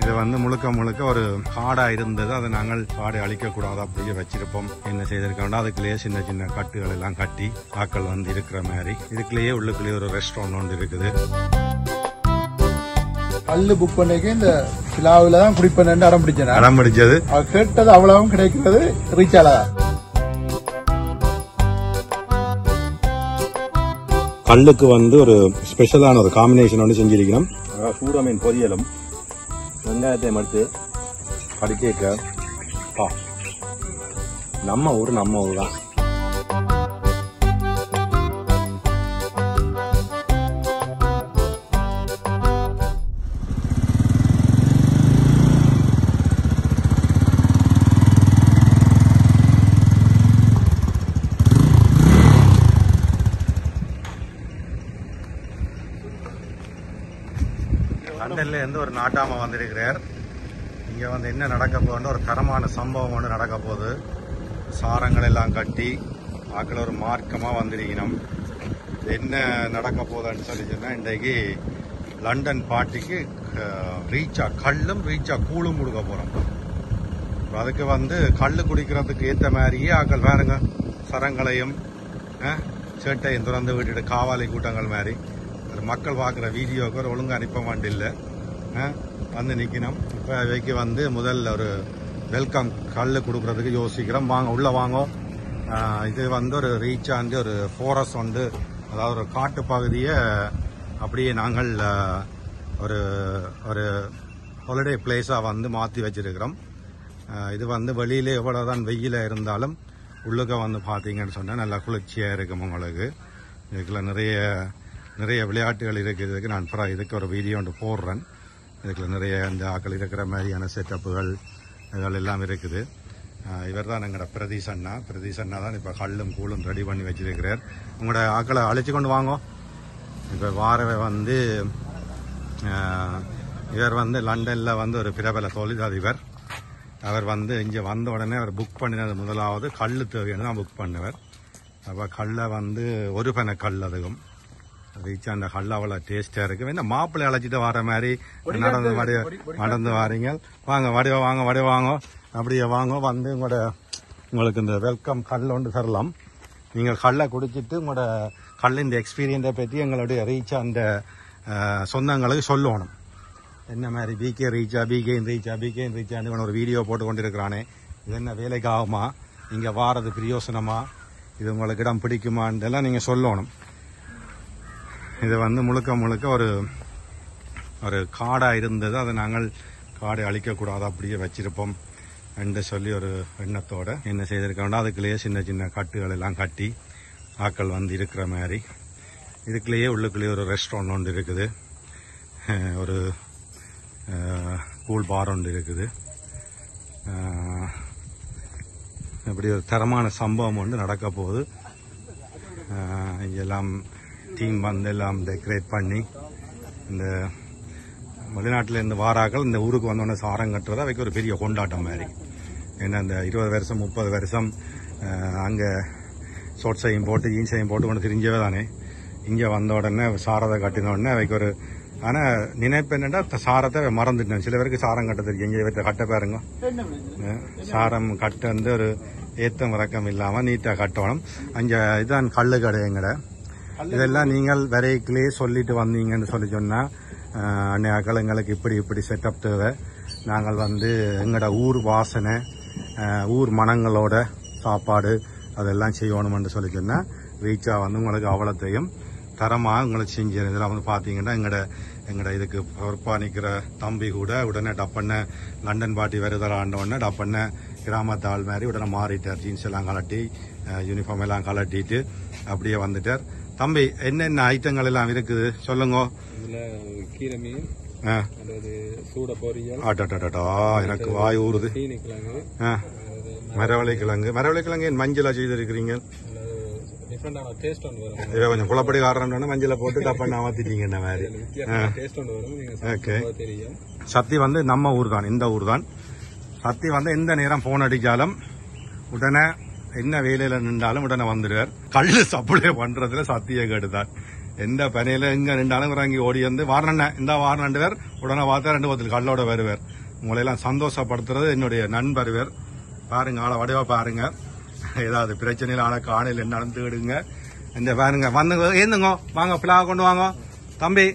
இது வந்து முழுக்க முழுக்க ஒரு காடாக இருந்தது. அதை நாங்கள் காடை அழிக்கக்கூடாது அப்படியே வச்சிருப்போம். என்ன செய்திருக்கோம்னா அதுக்குள்ளேயே சின்ன சின்ன கட்டுகள் எல்லாம் கட்டி ஆக்கள் வந்து இருக்கிற மாதிரி இதுக்குள்ளேயே உள்ளுக்குள்ளேயே ஒரு ரெஸ்டாரண்ட் ஒன்று இருக்குது. கல்லு புக் பண்ணிக்க இந்த கிலாவில தான் குடிப்பேன் அடம் பிடிச்சது கேட்டது அவ்வளவும் கிடைக்கிறது ரீச் ஆலதான். கல்லுக்கு வந்து ஒரு ஸ்பெஷலான ஒரு காம்பினேஷன் ஒன்று செஞ்சிருக்கணும். சூட மீன் பொரியலும் வெங்காயத்தை மறுத்து படிக்க நம்ம ஊர் தான். லண்டன்ல இருந்து ஒரு நாட்டாம வந்திருக்கிறார். இங்க வந்து என்ன நடக்க போகுதுன்னு ஒரு தரமான சம்பவம் ஒன்று நடக்க போகுது. சாரங்கள் எல்லாம் கட்டி ஆக்கள் ஒரு மார்க்கமா வந்திருக்கணும். என்ன நடக்க போகுதுன்னு சொல்லி சொன்னா இன்றைக்கு லண்டன் பாட்டிக்கு ரீச்சா கல்லும் ரீச்சா கூழும் கொடுக்க போறோம். அதுக்கு வந்து கல் குடிக்கிறதுக்கு ஏற்ற மாதிரியே ஆக்கள் பாருங்க சரங்களையும் சேட்டையும் திறந்து விட்டுட்டு காவாலி கூட்டங்கள் மாதிரி மக்கள் பார்க்குற வீடியோவுக்கு ஒரு ஒழுங்கு அனுப்ப மாட்டில்லை வந்து நிற்கணும். இப்போ வைக்க வந்து முதல்ல ஒரு வெல்கம் கல் கொடுக்குறதுக்கு யோசிக்கிறோம். வாங்க உள்ளே வாங்கோ. இது வந்து ஒரு ரீச்சாண்டு ஒரு ஃபாரஸ்ட் உண்டு, அதாவது ஒரு காட்டு பகுதியை அப்படியே நாங்கள் ஒரு ஒரு ஹாலிடே பிளேஸாக வந்து மாற்றி வச்சுருக்கிறோம். இது வந்து வெளியிலே எவ்வளோதான் வெயிலாக இருந்தாலும் உள்ளுக்க வந்து பார்த்தீங்கன்னு சொன்னால் நல்லா குளிர்ச்சியாக இருக்கும். உங்களுக்கு இதுக்குள்ள நிறைய விளையாட்டுகள் இருக்கிறதுக்கு நான் அப்புறம் இதுக்கு ஒரு வீடியோ ஒன்று போடுறேன். இதுக்குள்ள நிறைய இந்த ஆக்கள் இருக்கிற மாதிரியான செட்டப்புகள் இதெல்லாம் எல்லாம் இருக்குது. இவர் தான் எங்களோட பிரதீஷ் அண்ணா தான் இப்போ கல்லும் கூலும் ரெடி பண்ணி வச்சிருக்கிறார். உங்களோட ஆக்களை அழைச்சி கொண்டு வாங்க. இப்போ வாரவை வந்து இவர் வந்து லண்டனில் வந்து ஒரு பிரபல தொழிலதிபர். அவர் வந்து இங்கே வந்த உடனே அவர் புக் பண்ணினது முதலாவது கல் தேவையான தான் புக் பண்ணுவார். அப்போ கல்லை வந்து ஒரு பனை கல் அதுவும் ரீச்சா அந்த கல் அவ்வளோ டேஸ்ட்டாக இருக்கும். இந்த மாப்பிள்ளை அழைச்சிட்டு வர மாதிரி நடந்து வாரீங்க. வாங்க அப்படியே வாங்க வந்து உங்களுக்கு இந்த வெல்கம் கல் ஒன்று தரலாம். நீங்கள் கல்லை குடிச்சிட்டு உங்களோட கல் இந்த எக்ஸ்பீரியன்ஸை பற்றி எங்களுடைய ரீச்சா அந்த சொந்தங்களுக்கு சொல்லணும். என்ன மாதிரி பிகே ரீச்சா ஒரு வீடியோ போட்டு கொண்டிருக்கிறானே இது என்ன வேலைக்கு ஆகுமா, இங்கே வாரது பிரயோசனமா, இது உங்களுக்கு இடம் பிடிக்குமான்றெல்லாம் நீங்கள் சொல்லணும். இது வந்து முழுக்க ஒரு ஒரு காடாக இருந்தது. அதை நாங்கள் காடை அழிக்கக்கூடாது அப்படியே வச்சிருப்போம் என்று சொல்லி ஒரு எண்ணத்தோடு என்ன செய்திருக்கோம்னா அதுக்குள்ளேயே சின்ன சின்ன கட்டுகள் எல்லாம் கட்டி ஆக்கள் வந்து இருக்கிற மாதிரி இதுக்குள்ளேயே உள்ளுக்குள்ளேயே ஒரு ரெஸ்டாரண்ட் ஒன்று இருக்குது, ஒரு கூல் பார் ஒன்று இருக்குது. இப்படி ஒரு தரமான சம்பவம் ஒன்று நடக்க போகுது. இங்கெல்லாம் டீம் வந்து எல்லாம் டெக்கரேட் பண்ணி இந்த வெளிநாட்டில் இந்த வாராக்கள் இந்த ஊருக்கு வந்தோடனே சாரம் கட்டுறதா வைக்க ஒரு பெரிய கொண்டாட்டம் மாதிரி. ஏன்னா இந்த 20 வருஷம் 30 வருஷம் அங்கே ஷோட்ஸையும் போட்டு ஜீன்ஸையும் போட்டு கொண்டு தெரிஞ்சவே தானே இங்கே வந்த உடனே சாரத்தை கட்டின உடனே வைக்க ஒரு ஆனால் நினைப்பு என்னென்னா சாரத்தை மறந்துட்டேன். சில பேருக்கு சாரம் கட்ட தெரியும். இங்கே இவற்றை கட்ட பாருங்க சாரம் கட்ட வந்து ஒரு ஏத்தம் இறக்கம் இல்லாமல் நீட்டாக கட்டணும். அங்கே இதுதான் கல்லு கடையங்கடை. இதெல்லாம் நீங்கள் வரைக்கிலே சொல்லிட்டு வந்தீங்கன்னு சொல்லி சொன்னால் அன்னையாக்கள் எங்களுக்கு இப்படி செட்டப் தேவை, நாங்கள் வந்து எங்களோட ஊர் வாசனை ஊர் மனங்களோட சாப்பாடு அதெல்லாம் செய்யணும்னு சொல்லி சொன்னால் ரீச்சா வந்து உங்களுக்கு அவ்வளோத்தையும் தரமாக உங்களுக்கு செஞ்சு. இதெல்லாம் வந்து பார்த்தீங்கன்னா எங்களோட இதுக்கு பொறுப்பானிக்கிற தம்பி கூட உடனே டப்பண்ண லண்டன் பாட்டி வருதல் ஆண்டோடனே டப்பண்ண கிராமத்தாள் மாதிரி உடனே மாறிட்டார். ஜீன்ஸ் எல்லாம் கலட்டி யூனிஃபார்ம் எல்லாம் கலட்டிட்டு அப்படியே வந்துட்டார். தம்பி என்னென்ன ஐட்டங்கள் எல்லாம் இருக்குது சொல்லுங்க. கீரை மீன், சூட பொரியல், ஆட்டா எனக்கு வாய் ஊறுது. மரவள்ளி கிழங்கு என் மஞ்சளா செய்திருக்கிறீங்க. கொஞ்சம் குழப்படி காரணம் மஞ்சளை போட்டு டப்பண்ண மாத்திட்டீங்க என்ன மாதிரி. ஓகே, சத்தி வந்து நம்ம ஊர் தான், இந்த ஊர் தான். சத்தி வந்து எந்த நேரம் போன் அடிச்சாலும் உடனே என்ன வேலையில் நின்றாலும் உடனே வந்துடுவார். கல் சப்ளை பண்றதுல சத்திய கேடுதான். எந்த பனையில இங்க ரெண்டு அனுகுறாங்க ஓடி வந்து வாரண இந்த வாரண ரெண்டு பேர் உடனே பார்த்தா ரெண்டு பத்தில் கல்லோட வருவார். உங்களையெல்லாம் சந்தோஷப்படுத்துறது என்னுடைய நண்பர் பேர். பாருங்க ஆளை வடிவா பாருங்க. ஏதாவது பிரச்சனையில் ஆனா காணையில் என்ன நடந்துடுங்க. இந்த பாருங்க வந்து ஏந்துங்க வாங்க பிளாவை கொண்டு வாங்க தம்பி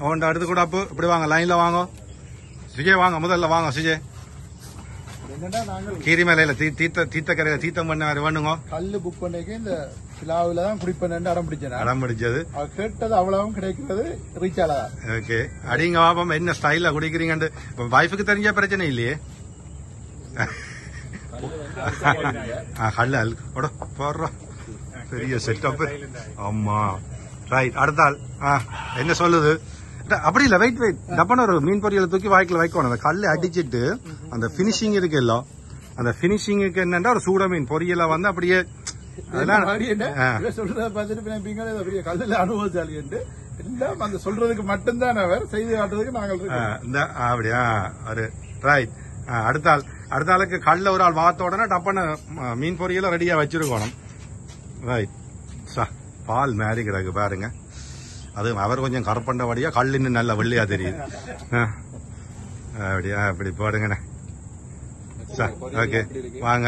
அவன் அடுத்து கூட அப்போ இப்படி வாங்க லைன்ல வாங்க சுஜய் வாங்க முதல்ல வாங்க சுஜய். கீரிமலையில தீர்த்தக்கரையில தீர்த்தம் பண்ண வேணுங்க கல்லு புக் பண்ணிக்கு இந்த பிளாவில தான் குடிப்பேன் அடம் பிடிச்சேன். அடம் பிடிச்சது கேட்டது அவ்வளவும் கிடைக்கிறது ரீச் ஆகலாம். ஓகே அடிங்க பாப்பம் என்ன ஸ்டைல குடிக்கிறீங்கன்னு வைஃபுக்கு தெரிஞ்ச பிரச்சனை இல்லையே. கல்லு போடுற பெரிய செட்டப். ஆமா ரைட் அடுத்தாள் என்ன சொல்லுது அப்படி இல்ல வெயிட் வெயிட் டப்பன ஒரு மீன் பொரியலை தூக்கி வாய்க்குள்ள வைக்கணும். அந்த கல்லு அடிச்சிட்டு அந்த பினிஷிங் இருக்கு எல்லாம் அந்த பினிஷிங்குக்கு என்னன்னா ஒரு சூட மீன் பொரியலை வந்து அப்படியே அனுபவசாலி சொல்றதுக்கு மட்டும்தான் அவர் செய்து காட்டுறதுக்கு நாங்கள் அப்படியா ஒரு ரைட். அடுத்தாள் அடுத்தாளுக்கு கல்ல ஒரு ஆள் வாத்த உடனே டப்பன மீன் பொரியலை ரெடியா வச்சிருக்கணும். ரைட் பால் மேரிக்கிறாங்க பாருங்க. அது அவர் கொஞ்சம் கரப்பண்டபடியா கல் இன்னும் நல்ல வெள்ளையா தெரியுது. அப்படியா அப்படி போடுங்கண்ணே சார். ஓகே வாங்க.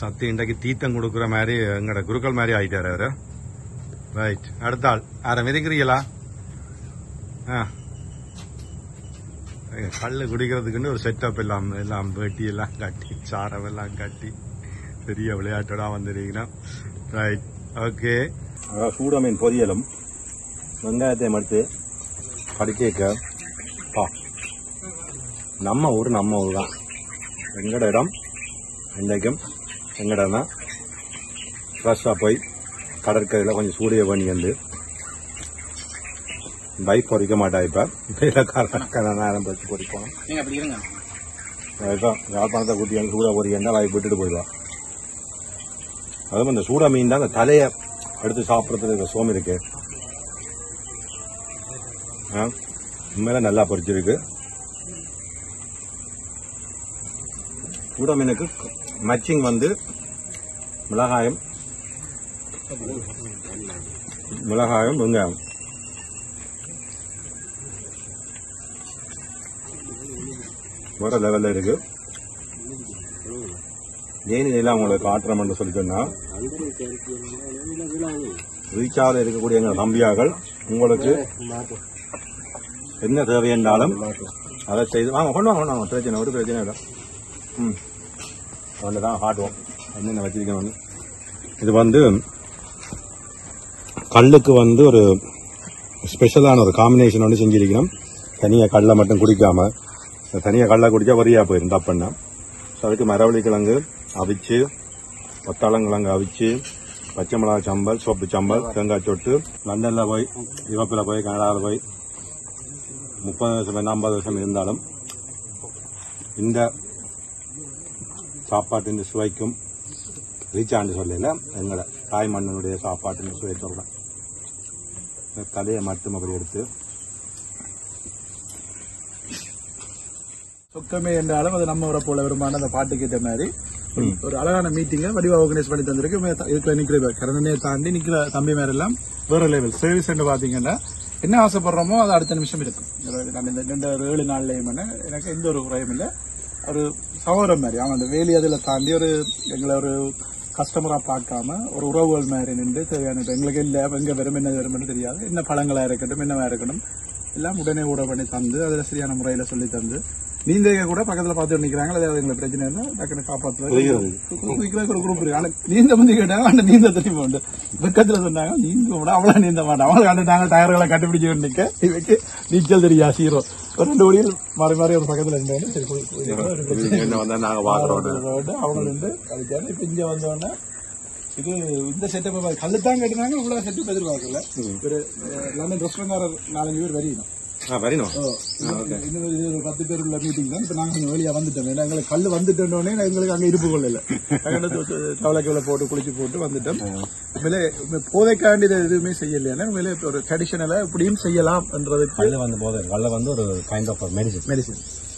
சத்தி இன்றைக்கு தீர்த்தம் கொடுக்குற மாதிரி எங்களோட குருக்கள் மாதிரி ஆயிட்டாரு அவரு. ரைட் அடுத்தாள் அரை மிதிக்கிறீங்களா? கல் குடிக்கிறதுக்குன்னு ஒரு செட்டப் எல்லாம் எல்லாம் வேட்டி எல்லாம் கட்டி சாரம் எல்லாம் கட்டி பெரிய விளையாட்டோட வந்துருக்கீங்கன்னா. ரைட் ஓகே சூட மீன் பொரியலும் வெங்காயத்தை மறுத்து படிக்க நம்ம ஊர் தான் எங்கட இடம். இன்றைக்கும் எங்கடனா ஃப்ரெஷ்ஷாக போய் கடற்கரையில் கொஞ்சம் சூடிய பண்ணி வந்து பைக் பொறிக்க மாட்டா. இப்போ நேரம் பச்சு பொறிக்கணும். யாழ்ப்பாணத்தை கூட்டி சூட பொறிக்கா பைக் விட்டுட்டு போயிடுவான். அதுவும் அந்த சூட மீன் தான் அந்த தலையை அடுத்து சாப்பிட்றதுக்கு சோமி இருக்கு. உண்மையில நல்லா பொறிச்சிருக்கு. சூட மீனுக்கு மேட்சிங் வந்து மிளகாயம் வெங்காயம். வேற லெவல்ல இருக்கு. ஏன் இதெல்லாம் உங்களுக்கு ஆற்றம்னு சொல்லி சொன்னா ரீச்சாவில் இருக்கக்கூடிய எங்கள் நம்பியார்கள் உங்களுக்கு என்ன தேவை என்றாலும் அதை செய்து வாங்க கொண்டு வாங்க. வாங்க பிரச்சனை ஒரு பிரச்சனை இல்லை. ஒன்று தான் ஆடுவோம் என்னென்ன வச்சிருக்கணும். இது வந்து கல்லுக்கு வந்து ஒரு ஸ்பெஷலான ஒரு காம்பினேஷன் ஒன்று செஞ்சிருக்கணும். தனியாக கடலை மட்டும் குடிக்காமல் தனியாக கடலை குடித்தா வரியாக போயிடும் தப்புன்னா. ஸோ அதுக்கு மரவள்ளி கிழங்கு அவிச்சு ஒத்தாளங்கிழங்கு அவிச்சு பச்சை மிளகா சம்பல் சோப்பு சம்பல் தேங்காய் சொட்டு. லண்டனில் போய் யூரோப்பில் போய் கனடாவில் போய் 30 வருஷம் 40 வருஷம் இருந்தாலும் இந்த சாப்பாட்டின் சுவைக்கும் ரீச்சாண்டு சொல்லல எங்களை தாய் மண்ணனுடைய சாப்பாட்டின் சுவை சொல்கிறேன். தலையை மட்டும் அப்படி எடுத்து சொக்கமே என்றாலும் அது நம்ம ஊரை போல விரும்பான அந்த பாட்டு கேட்ட மாதிரி ஒரு அழகான மீட்டிங்கை வடிவா ஆர்கனைஸ் பண்ணி தந்திருக்கு. நிக்கிற கரண்டனையை தாண்டி நிக்கிற தம்பி மேல எல்லாம் வேற லெவல் சர்வீஸ் பாத்தீங்கன்னா என்ன ஆசைப்படுறோமோ அது அடுத்த நிமிஷம் இருக்கும். 2 7 நாள்லயும் எனக்கு எந்த ஒரு குறையும் இல்லை. ஒரு சகோதரம் மாதிரி அவன் அந்த வேலி அதில் தாண்டி ஒரு எங்களை ஒரு கஸ்டமரா பார்க்காம ஒரு உறவுகள் மாதிரி நின்று தேவையான எங்களுக்கு இல்லை எங்க வெறும் என்ன வெறும்னு தெரியாது. என்ன பழங்களா இருக்கட்டும் என்னவா இருக்கட்டும் எல்லாம் உடனே கூட பண்ணி தந்து அதில் சரியான முறையில சொல்லி தந்து நீந்தக கூட பக்கத்துல பாத்துட்டு நிக்கிறாங்க. அதாவது எங்களுக்கு பிரச்சனை இருந்தா டக்குன்னு காப்பாற்றுவாங்க. ஒரு குரூப் இருக்கு. ஆனா நீந்த முந்தி கேட்டாங்க அந்த நீந்த திரும்ப உண்டு பக்கத்துல சொன்னாங்க நீந்த கூட அவ்வளவு நீந்த மாட்டேன். அவங்களுக்கு கண்டுட்டாங்க டயர்களை கண்டுபிடிச்சு நிக்க இவைக்கு நீச்சல் தெரியா சீரோ ஒரு 2 வழியில் மாறி மாறி ஒரு பக்கத்துல இருந்தாங்க. அவங்க வந்து அதுக்கான இப்ப இங்க வந்தோடனே இது இந்த செட்டப் கல்லுதான் கேட்டுனாங்க. இவ்வளவு செட்டப் எதிர்பார்க்கல. ஒரு லண்டன் ரெஸ்டாரண்ட் 4-5 பேர் வரையும் வரணும். இன்னொரு 10 பேர் உள்ள மீட்டிங் தான். இப்ப நாங்க கொஞ்சம் வெளியா வந்துட்டோம். எங்களுக்கு கல் வந்துட்டோன்னே எங்களுக்கு அங்க இருப்பு கொள்ளல தவளைக்குள்ள போட்டு குளிச்சு போட்டு வந்துட்டோம். உண்மையிலே போதைக்காண்டி எதுவுமே செய்யலையா உண்மையிலே ஒரு ட்ரெடிஷனலா இப்படியும் செய்யலாம் என்றதுக்கு வந்து போதை கல்ல வந்து ஒரு கைண்ட் ஆஃப் மெடிசின்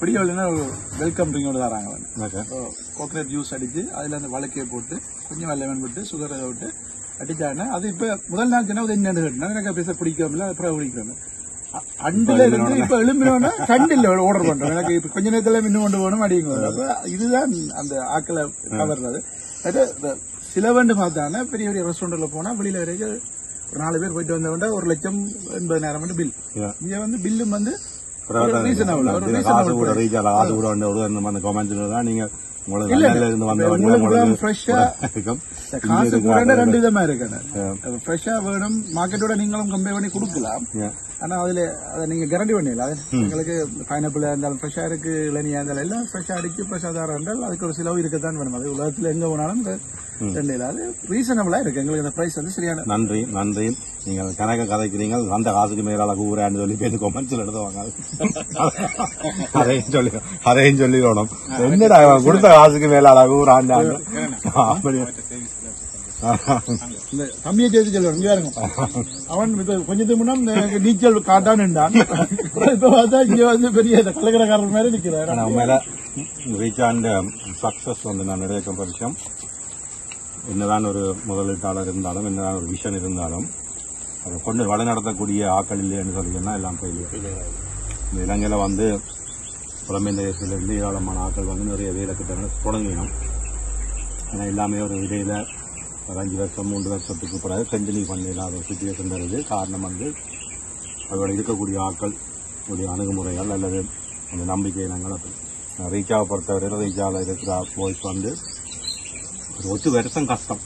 பிடிக்க இல்லைன்னா வெல்கம் ட்ரிங்க் கொண்டு வராங்க. கோகனட் ஜூஸ் அடிச்சு அதில் அந்த வழக்கையை போட்டு கொஞ்சம் லெமன் போட்டு சுகரை விட்டு அடிச்சாங்கன்னா அது இப்போ முதல் நாள் சொன்னா அது என்னென்னு கேட்டோம்னா எனக்கு பேச பிடிக்காமல அப்புறம் பிடிக்கிறாங்க. அண்டில் இருந்து இப்ப எலும்பினோன்னா கண்டில் ஆர்டர் பண்றோம், எனக்கு இப்ப கொஞ்ச நேரத்துல இன்னும் கொண்டு போகணும் அப்படிங்கிறது. அப்ப இதுதான் அந்த ஆக்களை கவர்றது. சிலவண்டு பார்த்தாங்கன்னா பெரிய பெரிய ரெஸ்டாரண்ட்ல போனா வெளியில வரைக்கும் ஒரு 4 பேர் போயிட்டு வந்தவங்க 1,80,000 வந்து பில். இங்க வந்து பில்லும் வந்து காசு கூட ரெண்டு விதமா இருக்கு. ஃப்ரெஷ்ஷா வேணும் மார்க்கெட்டோட நீங்களும் கம்பேர் பண்ணி கொடுக்கலாம், ஆனா அதுல அதை நீங்க கேரண்டி பண்ணல. எங்களுக்கு பைனாப்பிளா இருந்தாலும் ஃப்ரெஷ்ஷா இருக்கு, இளநியா இருந்தாலும் எல்லாம் ஃப்ரெஷ்ஷா அடிச்சு ஃப்ரெஷ்ஷா தாரம் இருந்தால் அதுக்கு ஒரு செலவு இருக்கத்தான் வேணும். அது உலகத்துல எங்க போனாலும் ரீசனபிளா இருக்கு. எங்களுக்கு இந்த பிரைஸ் வந்து சரியான. நன்றி நன்றி. நீங்கள் கணக்க கதைக்கிறீங்க அந்த காசுக்கு மேலால கூறான்னு சொல்லி பேருந்து கொமெண்ட்ஸ்ல எழுதுவாங்க. அதையும் சொல்லிடணும், என்னடா கொடுத்த காசுக்கு மேலால கூறாண்டு தம்பியை சேர்த்து சொல்லுவாங்க. இங்க இருங்க அவன் கொஞ்சத்துக்கு முன்னாடி எனக்கு நீச்சல் காட்டான்னுண்டான், இப்ப பார்த்தா இங்க வந்து பெரிய கலகரக்காரர் மாதிரி நிற்கிறேன். மேல ரீச்சாண்ட் சக்சஸ் வந்து நான் நிறைய பரிச்சயம். என்னதான் ஒரு முதலீட்டாளர் இருந்தாலும் என்னதான் ஒரு விஷன் இருந்தாலும் அதை கொண்டு வழிநடத்தக்கூடிய ஆக்கள் இல்லைன்னு சொல்லிங்கன்னா எல்லாம் போயிடுவோம். இந்த இலங்கையில் வந்து புலம்பெயர்ந்த தேசத்திலிருந்து ஏராளமான ஆக்கள் வந்து நிறைய வேலைக்கு தொடங்கினோம். ஆனால் எல்லாமே ஒரு இடையில் 5 வருஷம் 3 வருஷத்துக்கு கூடாது கண்டினியூ பண்ண இல்லாத ஒரு சுச்சுவேஷன் வருது. காரணம் வந்து அதோட இருக்கக்கூடிய ஆக்கள் உடைய அணுகுமுறைகள் அல்லது அந்த நம்பிக்கை இனங்கள். அப்படி ரீச்சாவை பொறுத்தவரையில் ரீச்சாவில் இருக்கிற போய்ஸ் வந்து ஒரு 8 வருஷம் கஷ்டம்.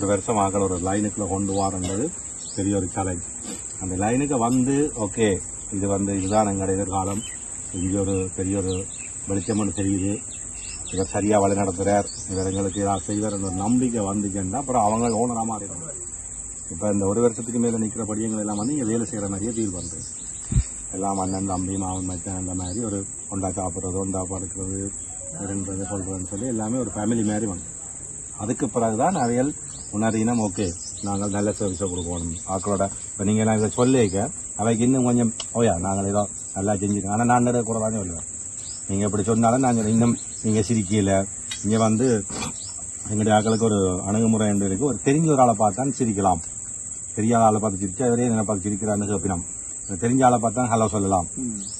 1 வருஷம் ஆகல ஒரு லைனுக்குள்ள கொண்டு வரன்றது பெரிய ஒரு சேலஞ்ச். அந்த லைனுக்கு வந்து ஓகே இது வந்து இதுதான் எங்களோட எதிர்காலம், இங்கே ஒரு பெரிய ஒரு வெளிச்சம்னு தெரியுது, இவர் சரியாக வழி நடத்துகிறார், இவர் எங்களுக்கு இதாக செய்வார் என்ற நம்பிக்கை வந்துச்சுன்னா அப்புறம் அவங்க ஓனராக மாறிடும். இப்போ இந்த 1 வருஷத்துக்கு மேலே நிற்கிற படியங்கள் எல்லாம் வந்து இங்கே வேலை செய்கிற மாதிரியே டீல் பண்ணுறது. எல்லாம் அண்ணன் தம்பி மாவன் மச்சான் அந்த மாதிரி ஒரு ஒண்டா சாப்பிட்றது ஒண்டா படுக்கிறது இருன்றது சொல்கிறதுன்னு சொல்லி எல்லாமே ஒரு ஃபேமிலி மாதிரி வந்து அதுக்கு பிறகுதான் அவைகள் உணர்ந்தீனம் ஓகே நாங்கள் நல்ல சர்வீஸை கொடுக்கணும் ஆக்களோட. இப்போ நீங்கள் நான் இதை சொல்லிக்க அவைக்கு இன்னும் கொஞ்சம் ஓயா நாங்கள் ஏதோ நல்லா செஞ்சுக்கோங்க. ஆனால் நான் நிறைய குறைவானே சொல்லுவேன், நீங்கள் இப்படி சொன்னாலும் நாங்கள் இன்னும் நீங்கள் சிரிக்கல. இங்கே வந்து எங்களுடைய ஆக்களுக்கு ஒரு அணுகுமுறை என்று இருக்குது, ஒரு தெரிஞ்ச ஒரு ஆளை பார்த்தான் சிரிக்கலாம், தெரியாத ஆளை பார்த்து சிரிச்சா அவரே என்னை பார்த்து சிரிக்கிறான்னு கேட்பினோம், தெரிஞ்ச ஆளை பார்த்தா ஹலோ சொல்லலாம்.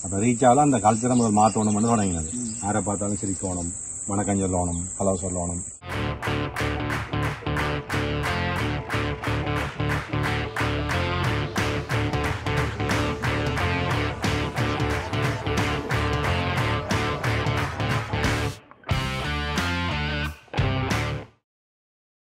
அப்போ ரீச் ஆகலாம் அந்த கல்ச்சரை முதல் மாற்றணும்னு தொடங்கினது. யாரை பார்த்தாலும் சிரிக்கணும், வணக்கம் சொல்லணும், ஹலோ சொல்லணும்.